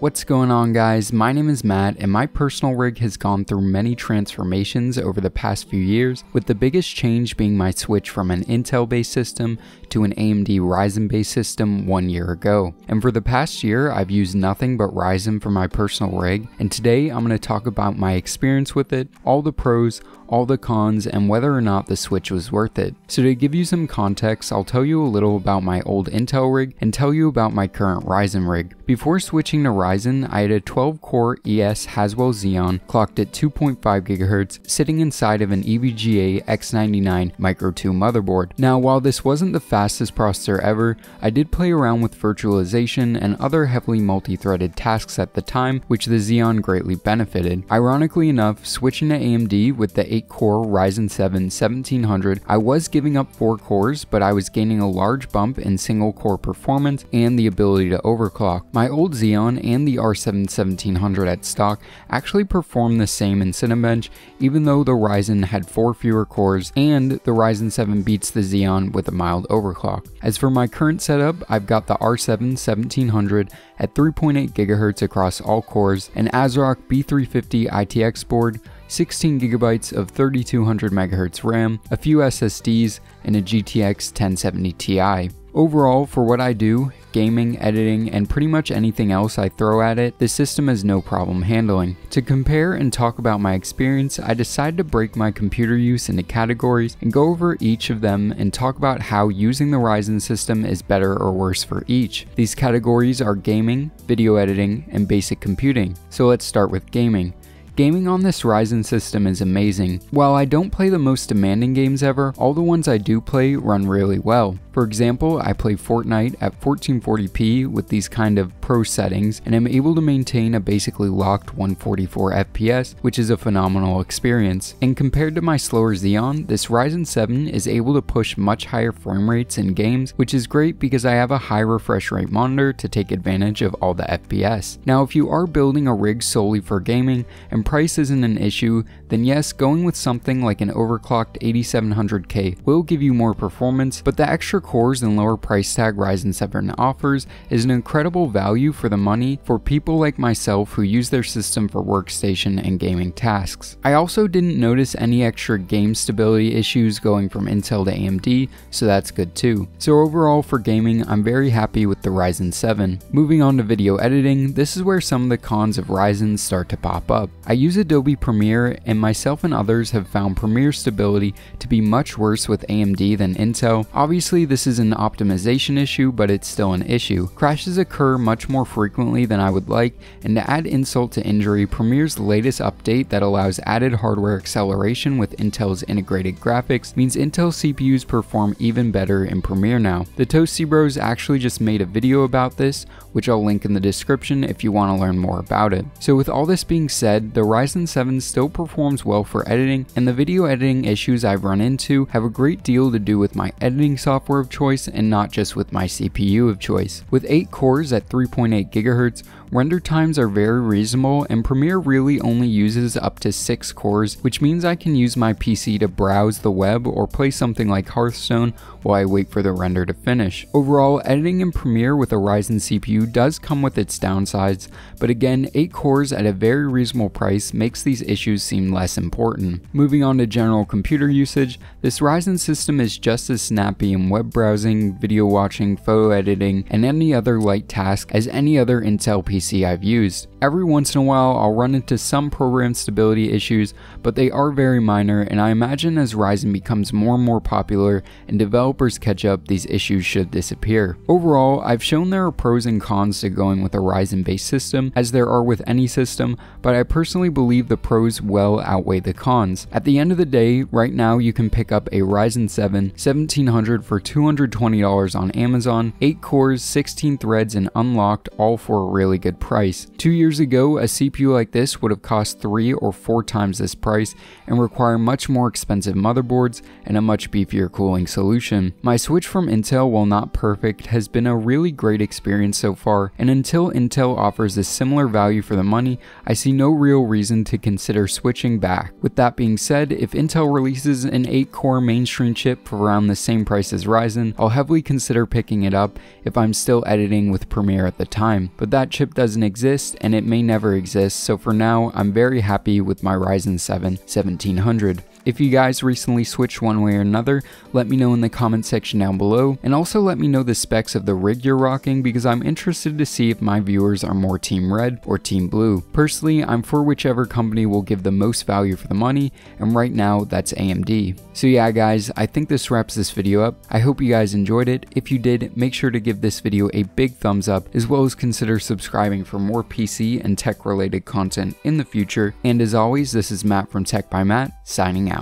What's going on, guys? My name is Matt, and my personal rig has gone through many transformations over the past few years, with the biggest change being my switch from an Intel based system to an AMD Ryzen based system 1 year ago. And for the past year, I've used nothing but Ryzen for my personal rig, and today I'm going to talk about my experience with it, all the pros, all the cons, and whether or not the switch was worth it. So to give you some context, I'll tell you a little about my old Intel rig and tell you about my current Ryzen rig. Before switching to Ryzen, I had a 12-core ES Haswell Xeon clocked at 2.5 GHz sitting inside of an EVGA X99 Micro 2 motherboard. Now, while this wasn't the fastest processor ever, I did play around with virtualization and other heavily multi-threaded tasks at the time, which the Xeon greatly benefited. Ironically enough, switching to AMD with the 8-core Ryzen 7 1700, I was giving up 4 cores, but I was gaining a large bump in single core performance and the ability to overclock. My old Xeon and the R7 1700 at stock actually performed the same in Cinebench, even though the Ryzen had 4 fewer cores, and the Ryzen 7 beats the Xeon with a mild overclock. As for my current setup, I've got the R7 1700 at 3.8 GHz across all cores, an Asrock B350 ITX board, 16 GB of 3200 MHz RAM, a few SSDs, and a GTX 1070 Ti. Overall, for what I do, gaming, editing, and pretty much anything else I throw at it, this system has no problem handling. To compare and talk about my experience, I decided to break my computer use into categories and go over each of them and talk about how using the Ryzen system is better or worse for each. These categories are gaming, video editing, and basic computing. So let's start with gaming. Gaming on this Ryzen system is amazing. While I don't play the most demanding games ever, all the ones I do play run really well. For example, I play Fortnite at 1440p with these kind of pro settings, and I'm able to maintain a basically locked 144 FPS, which is a phenomenal experience. And compared to my slower Xeon, this Ryzen 7 is able to push much higher frame rates in games, which is great because I have a high refresh rate monitor to take advantage of all the FPS. Now, if you are building a rig solely for gaming and price isn't an issue, then yes, going with something like an overclocked 8700K will give you more performance, but the extra cores and lower price tag Ryzen 7 offers is an incredible value for the money for people like myself who use their system for workstation and gaming tasks. I also didn't notice any extra game stability issues going from Intel to AMD, so that's good too. So overall for gaming, I'm very happy with the Ryzen 7. Moving on to video editing, this is where some of the cons of Ryzen start to pop up. I use Adobe Premiere, and myself and others have found Premiere stability to be much worse with AMD than Intel. Obviously, this is an optimization issue, but it's still an issue. Crashes occur much more frequently than I would like, and to add insult to injury, Premiere's latest update that allows added hardware acceleration with Intel's integrated graphics means Intel CPUs perform even better in Premiere now. The Toasty Bros actually just made a video about this, which I'll link in the description if you want to learn more about it. So with all this being said, the Ryzen 7 still performs well for editing, and the video editing issues I've run into have a great deal to do with my editing software of choice and not just with my CPU of choice. With 8 cores at 3.8 GHz, render times are very reasonable, and Premiere really only uses up to 6 cores, which means I can use my PC to browse the web or play something like Hearthstone while I wait for the render to finish. Overall, editing in Premiere with a Ryzen CPU does come with its downsides, but again, 8 cores at a very reasonable price makes these issues seem less important. Moving on to general computer usage, this Ryzen system is just as snappy in web browsing, video watching, photo editing, and any other light task as any other Intel PC I've used. Every once in a while, I'll run into some program stability issues, but they are very minor, and I imagine as Ryzen becomes more and more popular and developers catch up, these issues should disappear. Overall, I've shown there are pros and cons to going with a Ryzen-based system, as there are with any system, but I personally believe the pros well outweigh the cons. At the end of the day, right now you can pick up a Ryzen 7 1700 for $220 on Amazon, 8 cores, 16 threads, and unlocked, all for a really good price. 2 years ago, a CPU like this would have cost 3 or 4 times this price and require much more expensive motherboards and a much beefier cooling solution. My switch from Intel, while not perfect, has been a really great experience so far, and until Intel offers a similar value for the money, I see no real reason to consider switching back. With that being said, if Intel releases an 8-core mainstream chip for around the same price as Ryzen, I'll heavily consider picking it up if I'm still editing with Premiere at the time, but that chip doesn't exist and it may never exist, so for now I'm very happy with my Ryzen 7 1700. If you guys recently switched one way or another, let me know in the comment section down below, and also let me know the specs of the rig you're rocking because I'm interested to see if my viewers are more team red or team blue. Personally, I'm for whichever company will give the most value for the money, and right now that's AMD. So yeah guys, I think this wraps this video up. I hope you guys enjoyed it. If you did, make sure to give this video a big thumbs up, as well as consider subscribing for more PC and tech related content in the future. And as always, this is Matt from Tech by Matt, signing out.